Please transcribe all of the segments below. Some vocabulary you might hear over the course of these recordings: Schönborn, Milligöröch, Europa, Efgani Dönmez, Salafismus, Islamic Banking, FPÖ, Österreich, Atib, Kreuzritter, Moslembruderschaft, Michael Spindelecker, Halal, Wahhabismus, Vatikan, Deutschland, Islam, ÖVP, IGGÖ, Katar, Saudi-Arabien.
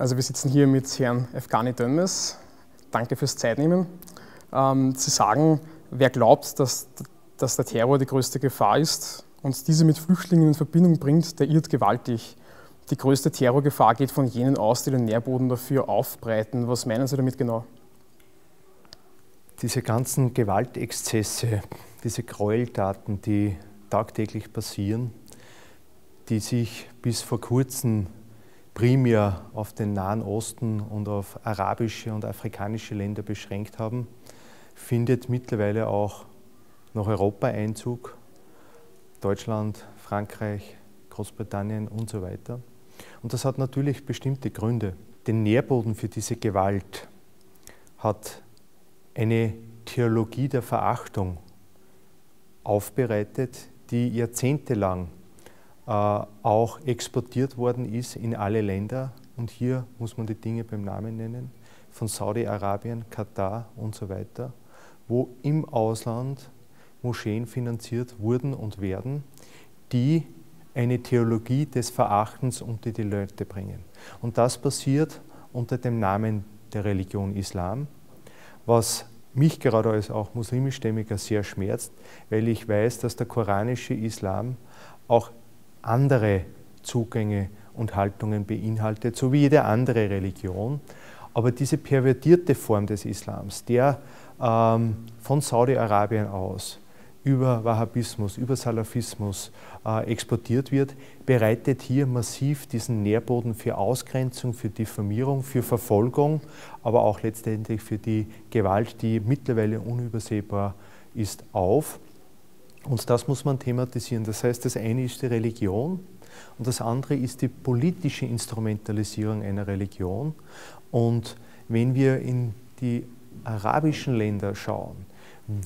Also wir sitzen hier mit Herrn Efgani Dönmez. Danke fürs Zeitnehmen. Sie sagen, wer glaubt, dass der Terror die größte Gefahr ist und diese mit Flüchtlingen in Verbindung bringt, der irrt gewaltig. Die größte Terrorgefahr geht von jenen aus, die den Nährboden dafür aufbreiten. Was meinen Sie damit genau? Diese ganzen Gewaltexzesse, diese Gräueltaten, die tagtäglich passieren, die sich bis vor kurzem primär auf den Nahen Osten und auf arabische und afrikanische Länder beschränkt haben, findet mittlerweile auch nach Europa Einzug, Deutschland, Frankreich, Großbritannien und so weiter. Und das hat natürlich bestimmte Gründe. Den Nährboden für diese Gewalt hat eine Theologie der Verachtung aufbereitet, die jahrzehntelang auch exportiert worden ist in alle Länder. Und hier muss man die Dinge beim Namen nennen, von Saudi-Arabien, Katar und so weiter, wo im Ausland Moscheen finanziert wurden und werden, die eine Theologie des Verachtens unter die Leute bringen. Und das passiert unter dem Namen der Religion Islam, was mich gerade als auch muslimischstämmiger sehr schmerzt, weil ich weiß, dass der koranische Islam auch andere Zugänge und Haltungen beinhaltet, so wie jede andere Religion. Aber diese pervertierte Form des Islams, der von Saudi-Arabien aus über Wahhabismus, über Salafismus exportiert wird, bereitet hier massiv diesen Nährboden für Ausgrenzung, für Diffamierung, für Verfolgung, aber auch letztendlich für die Gewalt, die mittlerweile unübersehbar ist, auf. Und das muss man thematisieren. Das heißt, das eine ist die Religion und das andere ist die politische Instrumentalisierung einer Religion. Und wenn wir in die arabischen Länder schauen,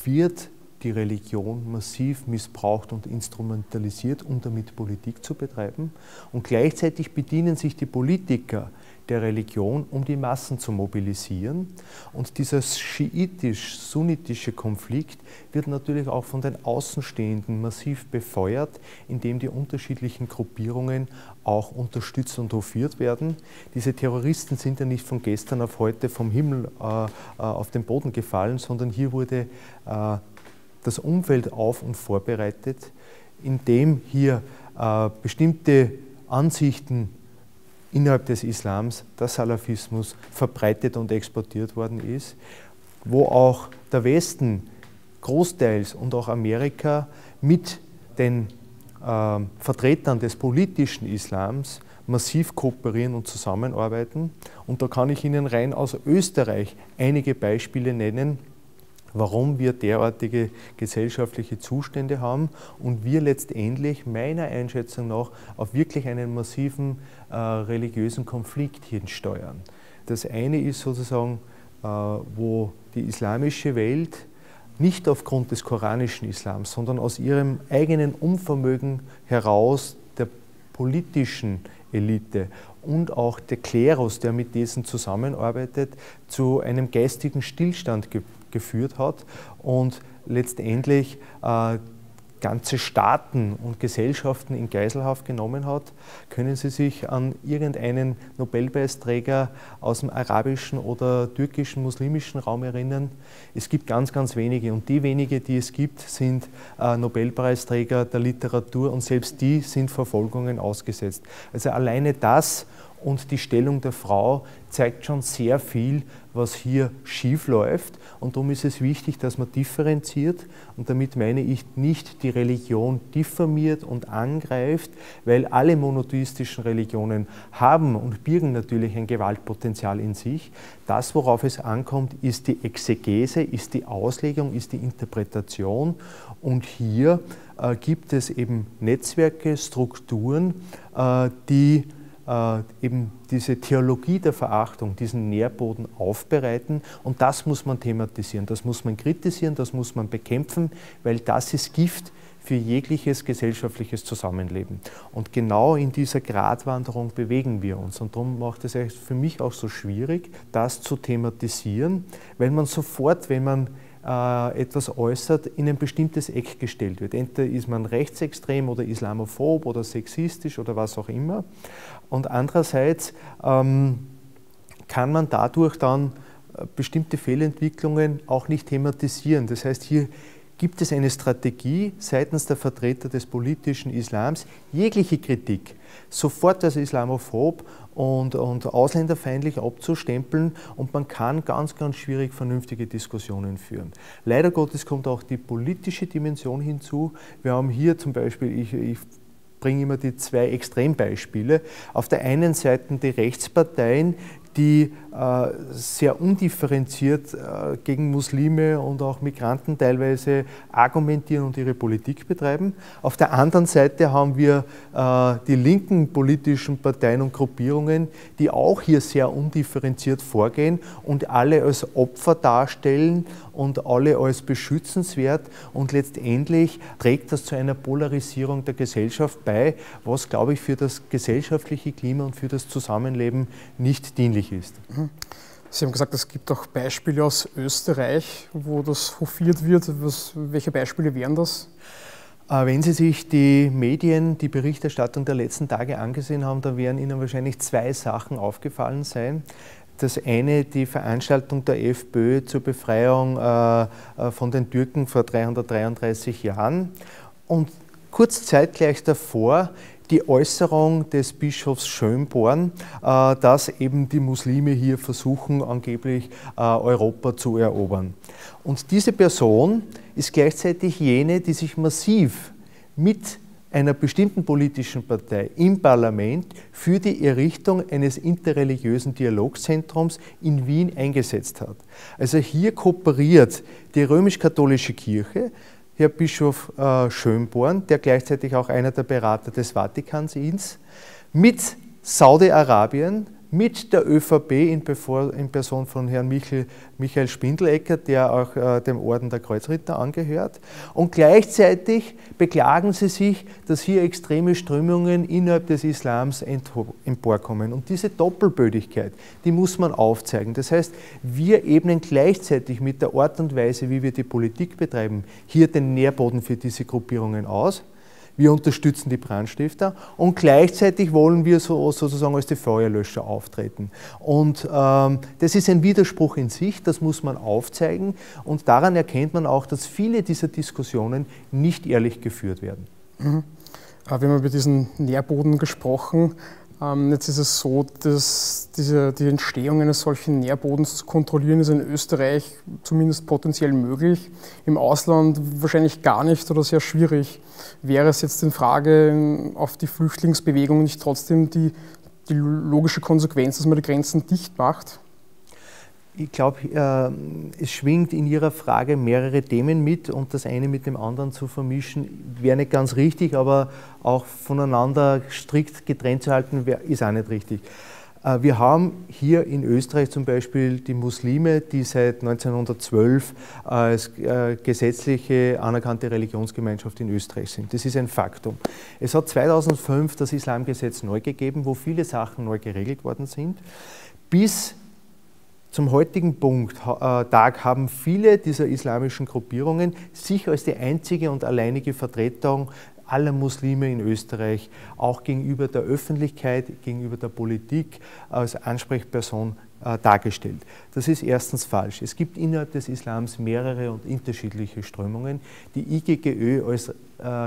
wird die Religion massiv missbraucht und instrumentalisiert, um damit Politik zu betreiben. Und gleichzeitig bedienen sich die Politiker der Religion, um die Massen zu mobilisieren. Und dieser schiitisch-sunnitische Konflikt wird natürlich auch von den Außenstehenden massiv befeuert, indem die unterschiedlichen Gruppierungen auch unterstützt und hofiert werden. Diese Terroristen sind ja nicht von gestern auf heute vom Himmel auf den Boden gefallen, sondern hier wurde das Umfeld auf- und vorbereitet, indem hier bestimmte Ansichten innerhalb des Islams, der Salafismus, verbreitet und exportiert worden ist, wo auch der Westen großteils und auch Amerika mit den Vertretern des politischen Islams massiv kooperieren und zusammenarbeiten. Und da kann ich Ihnen rein aus Österreich einige Beispiele nennen, warum wir derartige gesellschaftliche Zustände haben und wir letztendlich meiner Einschätzung nach auf wirklich einen massiven religiösen Konflikt hinsteuern. Das eine ist sozusagen, wo die islamische Welt nicht aufgrund des koranischen Islams, sondern aus ihrem eigenen Unvermögen heraus der politischen Elite und auch der Klerus, der mit diesen zusammenarbeitet, zu einem geistigen Stillstand geführt hat und letztendlich ganze Staaten und Gesellschaften in Geiselhaft genommen hat. Können Sie sich an irgendeinen Nobelpreisträger aus dem arabischen oder türkischen, muslimischen Raum erinnern? Es gibt ganz, ganz wenige und die wenige, die es gibt, sind Nobelpreisträger der Literatur und selbst die sind Verfolgungen ausgesetzt. Also alleine das und die Stellung der Frau zeigt schon sehr viel, was hier schief läuft. Und darum ist es wichtig, dass man differenziert. Und damit meine ich nicht die Religion diffamiert und angreift, weil alle monotheistischen Religionen haben und birgen natürlich ein Gewaltpotenzial in sich. Das, worauf es ankommt, ist die Exegese, ist die Auslegung, ist die Interpretation. Und hier gibt es eben Netzwerke, Strukturen, die eben diese Theologie der Verachtung, diesen Nährboden aufbereiten und das muss man thematisieren, das muss man kritisieren, das muss man bekämpfen, weil das ist Gift für jegliches gesellschaftliches Zusammenleben. Und genau in dieser Gratwanderung bewegen wir uns und darum macht es für mich auch so schwierig, das zu thematisieren, weil man sofort, wenn man etwas äußert, in ein bestimmtes Eck gestellt wird. Entweder ist man rechtsextrem oder islamophob oder sexistisch oder was auch immer. Und andererseits kann man dadurch dann bestimmte Fehlentwicklungen auch nicht thematisieren. Das heißt, hier gibt es eine Strategie seitens der Vertreter des politischen Islams, jegliche Kritik sofort als islamophob und ausländerfeindlich abzustempeln, und man kann ganz, ganz schwierig vernünftige Diskussionen führen. Leider Gottes kommt auch die politische Dimension hinzu. Wir haben hier zum Beispiel, ich bringe immer die zwei Extrembeispiele, auf der einen Seite die Rechtsparteien, die sehr undifferenziert gegen Muslime und auch Migranten teilweise argumentieren und ihre Politik betreiben. Auf der anderen Seite haben wir die linken politischen Parteien und Gruppierungen, die auch hier sehr undifferenziert vorgehen und alle als Opfer darstellen und alle als beschützenswert, und letztendlich trägt das zu einer Polarisierung der Gesellschaft bei, was, glaube ich, für das gesellschaftliche Klima und für das Zusammenleben nicht dienlich ist. Sie haben gesagt, es gibt auch Beispiele aus Österreich, wo das hofiert wird. Welche Beispiele wären das? Wenn Sie sich die Medien, die Berichterstattung der letzten Tage angesehen haben, dann werden Ihnen wahrscheinlich zwei Sachen aufgefallen sein. Das eine, die Veranstaltung der FPÖ zur Befreiung von den Türken vor 333 Jahren. Und kurz zeitgleich davor die Äußerung des Bischofs Schönborn, dass eben die Muslime hier versuchen, angeblich Europa zu erobern. Und diese Person ist gleichzeitig jene, die sich massiv mit einer bestimmten politischen Partei im Parlament für die Errichtung eines interreligiösen Dialogzentrums in Wien eingesetzt hat. Also hier kooperiert die römisch-katholische Kirche, Herr Bischof Schönborn, der gleichzeitig auch einer der Berater des Vatikans ist, mit Saudi-Arabien, mit der ÖVP in Person von Herrn Michael Spindelecker, der auch dem Orden der Kreuzritter angehört. Und gleichzeitig beklagen sie sich, dass hier extreme Strömungen innerhalb des Islams emporkommen. Und diese Doppelbödigkeit, die muss man aufzeigen. Das heißt, wir ebnen gleichzeitig mit der Art und Weise, wie wir die Politik betreiben, hier den Nährboden für diese Gruppierungen aus. Wir unterstützen die Brandstifter und gleichzeitig wollen wir sozusagen als die Feuerlöscher auftreten. Und das ist ein Widerspruch in sich, das muss man aufzeigen, und daran erkennt man auch, dass viele dieser Diskussionen nicht ehrlich geführt werden. Mhm. Wir haben über diesen Nährboden gesprochen. Jetzt ist es so, dass die Entstehung eines solchen Nährbodens zu kontrollieren ist in Österreich zumindest potenziell möglich, im Ausland wahrscheinlich gar nicht oder sehr schwierig. Wäre es jetzt in Frage auf die Flüchtlingsbewegung nicht trotzdem die logische Konsequenz, dass man die Grenzen dicht macht? Ich glaube, es schwingt in Ihrer Frage mehrere Themen mit, und das eine mit dem anderen zu vermischen, wäre nicht ganz richtig, aber auch voneinander strikt getrennt zu halten, ist auch nicht richtig. Wir haben hier in Österreich zum Beispiel die Muslime, die seit 1912 als gesetzliche anerkannte Religionsgemeinschaft in Österreich sind. Das ist ein Faktum. Es hat 2005 das Islamgesetz neu gegeben, wo viele Sachen neu geregelt worden sind. Bis zum heutigen Tag haben viele dieser islamischen Gruppierungen sich als die einzige und alleinige Vertretung aller Muslime in Österreich auch gegenüber der Öffentlichkeit, gegenüber der Politik als Ansprechperson dargestellt. Das ist erstens falsch. Es gibt innerhalb des Islams mehrere und unterschiedliche Strömungen. Die IGGÖ als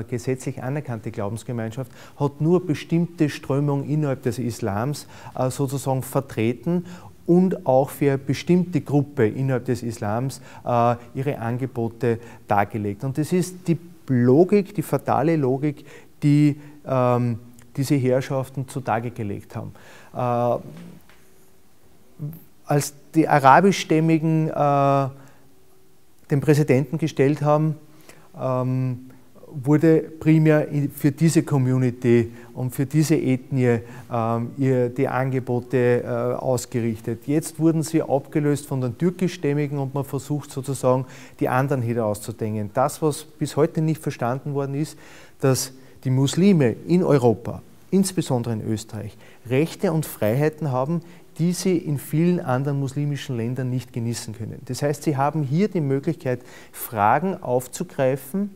gesetzlich anerkannte Glaubensgemeinschaft hat nur bestimmte Strömungen innerhalb des Islams sozusagen vertreten und auch für eine bestimmte Gruppe innerhalb des Islams ihre Angebote dargelegt. Und das ist die Logik, die fatale Logik, die diese Herrschaften zutage gelegt haben. Als die arabischstämmigen den Präsidenten gestellt haben, wurde primär für diese Community und für diese Ethnie die Angebote ausgerichtet. Jetzt wurden sie abgelöst von den türkischstämmigen und man versucht sozusagen, die anderen hier auszudenken. Das, was bis heute nicht verstanden worden ist, dass die Muslime in Europa, insbesondere in Österreich, Rechte und Freiheiten haben, die sie in vielen anderen muslimischen Ländern nicht genießen können. Das heißt, sie haben hier die Möglichkeit, Fragen aufzugreifen,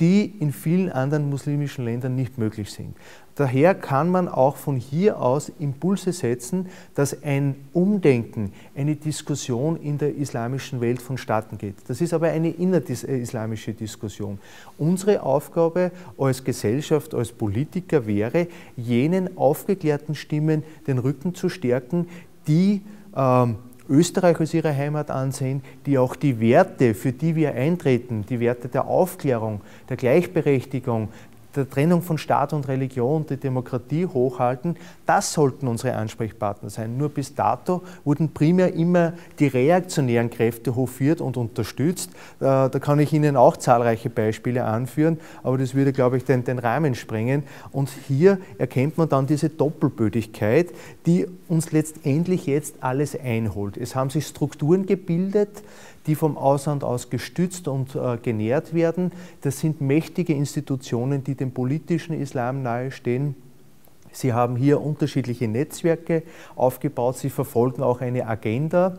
die in vielen anderen muslimischen Ländern nicht möglich sind. Daher kann man auch von hier aus Impulse setzen, dass ein Umdenken, eine Diskussion in der islamischen Welt vonstatten geht. Das ist aber eine innerislamische Diskussion. Unsere Aufgabe als Gesellschaft, als Politiker wäre, jenen aufgeklärten Stimmen den Rücken zu stärken, die Österreich als ihre Heimat ansehen, die auch die Werte, für die wir eintreten, die Werte der Aufklärung, der Gleichberechtigung, der Trennung von Staat und Religion, der Demokratie hochhalten, das sollten unsere Ansprechpartner sein. Nur bis dato wurden primär immer die reaktionären Kräfte hofiert und unterstützt. Da kann ich Ihnen auch zahlreiche Beispiele anführen, aber das würde, glaube ich, den Rahmen sprengen. Und hier erkennt man dann diese Doppelbödigkeit, die uns letztendlich jetzt alles einholt. Es haben sich Strukturen gebildet, die vom Ausland aus gestützt und genährt werden. Das sind mächtige Institutionen, die dem politischen Islam nahestehen. Sie haben hier unterschiedliche Netzwerke aufgebaut, sie verfolgen auch eine Agenda.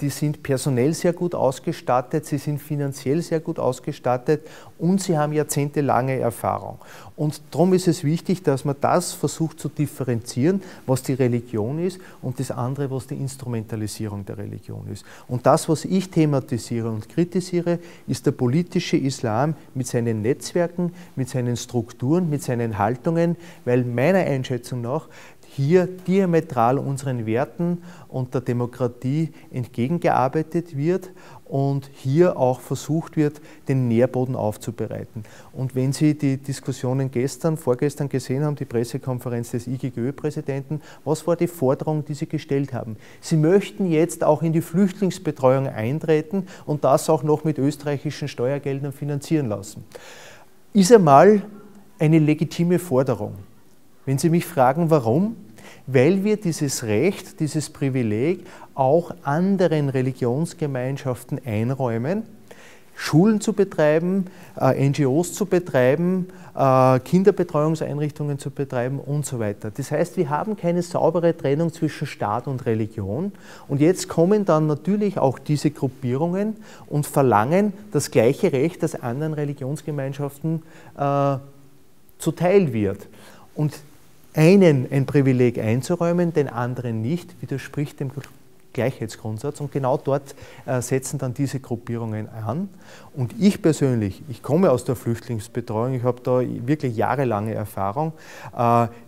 Die sind personell sehr gut ausgestattet, sie sind finanziell sehr gut ausgestattet und sie haben jahrzehntelange Erfahrung. Und darum ist es wichtig, dass man das versucht zu differenzieren, was die Religion ist und das andere, was die Instrumentalisierung der Religion ist. Und das, was ich thematisiere und kritisiere, ist der politische Islam mit seinen Netzwerken, mit seinen Strukturen, mit seinen Haltungen, weil meiner Einschätzung nach hier diametral unseren Werten und der Demokratie entgegengearbeitet wird und hier auch versucht wird, den Nährboden aufzubereiten. Und wenn Sie die Diskussionen gestern, vorgestern gesehen haben, die Pressekonferenz des IGGÖ-Präsidenten, was war die Forderung, die Sie gestellt haben? Sie möchten jetzt auch in die Flüchtlingsbetreuung eintreten und das auch noch mit österreichischen Steuergeldern finanzieren lassen. Ist einmal eine legitime Forderung. Wenn Sie mich fragen, warum? Weil wir dieses Recht, dieses Privileg auch anderen Religionsgemeinschaften einräumen, Schulen zu betreiben, NGOs zu betreiben, Kinderbetreuungseinrichtungen zu betreiben und so weiter. Das heißt, wir haben keine saubere Trennung zwischen Staat und Religion. Und jetzt kommen dann natürlich auch diese Gruppierungen und verlangen das gleiche Recht, das anderen Religionsgemeinschaften zuteil wird. Und einen ein Privileg einzuräumen, den anderen nicht, widerspricht dem Gleichheitsgrundsatz. Und genau dort setzen dann diese Gruppierungen an. Und ich persönlich, ich komme aus der Flüchtlingsbetreuung, ich habe da wirklich jahrelange Erfahrung.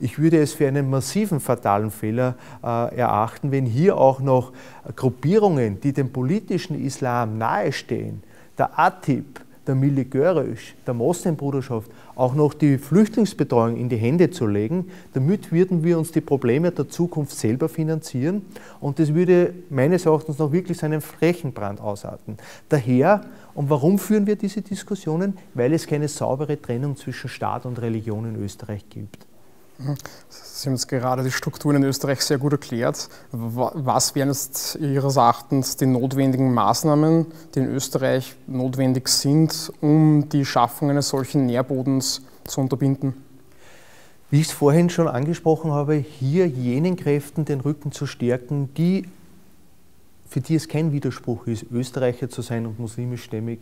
Ich würde es für einen massiven, fatalen Fehler erachten, wenn hier auch noch Gruppierungen, die dem politischen Islam nahestehen, der Atib, der Milligöröch, der Moslembruderschaft, auch noch die Flüchtlingsbetreuung in die Hände zu legen, damit würden wir uns die Probleme der Zukunft selber finanzieren und das würde meines Erachtens noch wirklich seinen Flächenbrand ausarten. Daher, und warum führen wir diese Diskussionen? Weil es keine saubere Trennung zwischen Staat und Religion in Österreich gibt. Sie haben jetzt gerade die Strukturen in Österreich sehr gut erklärt. Was wären jetzt Ihres Erachtens die notwendigen Maßnahmen, die in Österreich notwendig sind, um die Schaffung eines solchen Nährbodens zu unterbinden? Wie ich es vorhin schon angesprochen habe, hier jenen Kräften den Rücken zu stärken, die für die es kein Widerspruch ist, Österreicher zu sein und muslimischstämmig,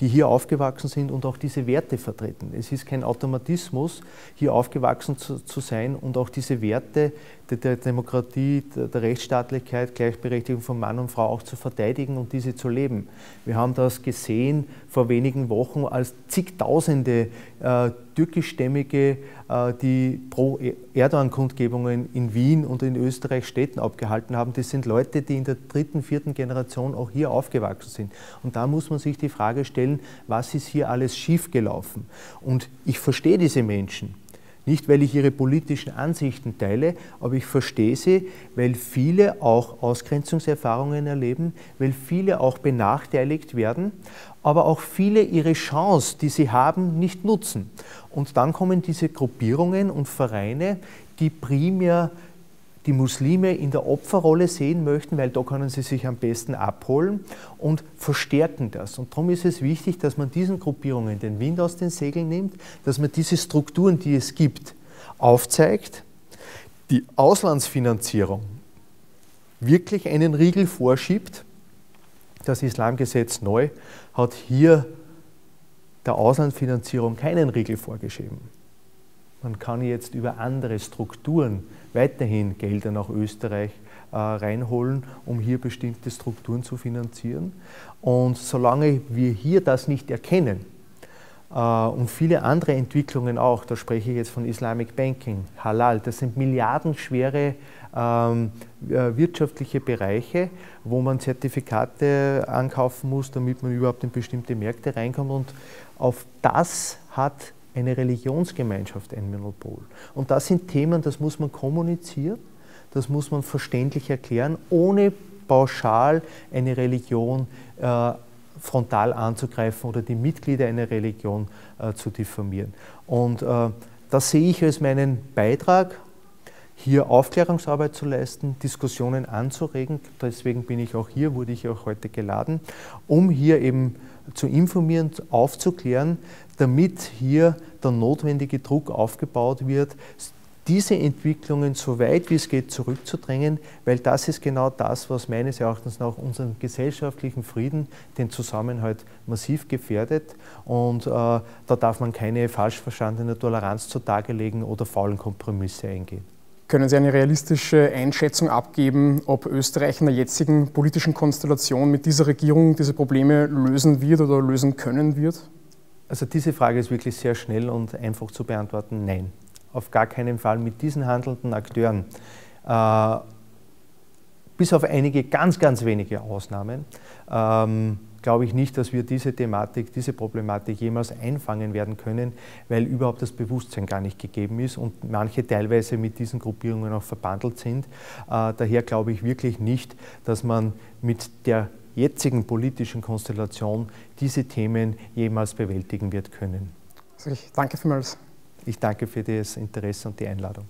die hier aufgewachsen sind und auch diese Werte vertreten. Es ist kein Automatismus, hier aufgewachsen zu sein und auch diese Werte der Demokratie, der Rechtsstaatlichkeit, Gleichberechtigung von Mann und Frau auch zu verteidigen und diese zu leben. Wir haben das gesehen vor wenigen Wochen, als zigtausende türkischstämmige, die pro Erdogan-Kundgebungen in Wien und in Österreich Städten abgehalten haben. Das sind Leute, die in der dritten, vierten Generation auch hier aufgewachsen sind. Und da muss man sich die Frage stellen, was ist hier alles schiefgelaufen? Und ich verstehe diese Menschen. Nicht, weil ich ihre politischen Ansichten teile, aber ich verstehe sie, weil viele auch Ausgrenzungserfahrungen erleben, weil viele auch benachteiligt werden, aber auch viele ihre Chance, die sie haben, nicht nutzen. Und dann kommen diese Gruppierungen und Vereine, die primär die Muslime in der Opferrolle sehen möchten, weil da können sie sich am besten abholen und verstärken das. Und darum ist es wichtig, dass man diesen Gruppierungen den Wind aus den Segeln nimmt, dass man diese Strukturen, die es gibt, aufzeigt, die Auslandsfinanzierung wirklich einen Riegel vorschiebt. Das Islamgesetz neu hat hier der Auslandsfinanzierung keinen Riegel vorgeschrieben. Man kann jetzt über andere Strukturen weiterhin Gelder nach Österreich reinholen, um hier bestimmte Strukturen zu finanzieren. Und solange wir hier das nicht erkennen, und viele andere Entwicklungen auch, da spreche ich jetzt von Islamic Banking, Halal, das sind milliardenschwere wirtschaftliche Bereiche, wo man Zertifikate ankaufen muss, damit man überhaupt in bestimmte Märkte reinkommt, und auf das hat eine Religionsgemeinschaft ein Monopol. Und das sind Themen, das muss man kommunizieren, das muss man verständlich erklären, ohne pauschal eine Religion frontal anzugreifen oder die Mitglieder einer Religion zu diffamieren. Und das sehe ich als meinen Beitrag, hier Aufklärungsarbeit zu leisten, Diskussionen anzuregen. Deswegen bin ich auch hier, wurde ich auch heute geladen, um hier eben zu informieren, aufzuklären, damit hier der notwendige Druck aufgebaut wird, diese Entwicklungen so weit wie es geht zurückzudrängen, weil das ist genau das, was meines Erachtens nach unseren gesellschaftlichen Frieden, den Zusammenhalt massiv gefährdet, und da darf man keine falsch verstandene Toleranz zutage legen oder faulen Kompromisse eingehen. Können Sie eine realistische Einschätzung abgeben, ob Österreich in der jetzigen politischen Konstellation mit dieser Regierung diese Probleme lösen wird oder lösen können wird? Also diese Frage ist wirklich sehr schnell und einfach zu beantworten, nein. Auf gar keinen Fall mit diesen handelnden Akteuren, bis auf einige ganz, ganz wenige Ausnahmen, glaube ich nicht, dass wir diese Thematik, diese Problematik jemals einfangen werden können, weil überhaupt das Bewusstsein gar nicht gegeben ist und manche teilweise mit diesen Gruppierungen auch verbandelt sind. Daher glaube ich wirklich nicht, dass man mit der jetzigen politischen Konstellation diese Themen jemals bewältigen wird können. Also ich danke vielmals. Ich danke für das Interesse und die Einladung.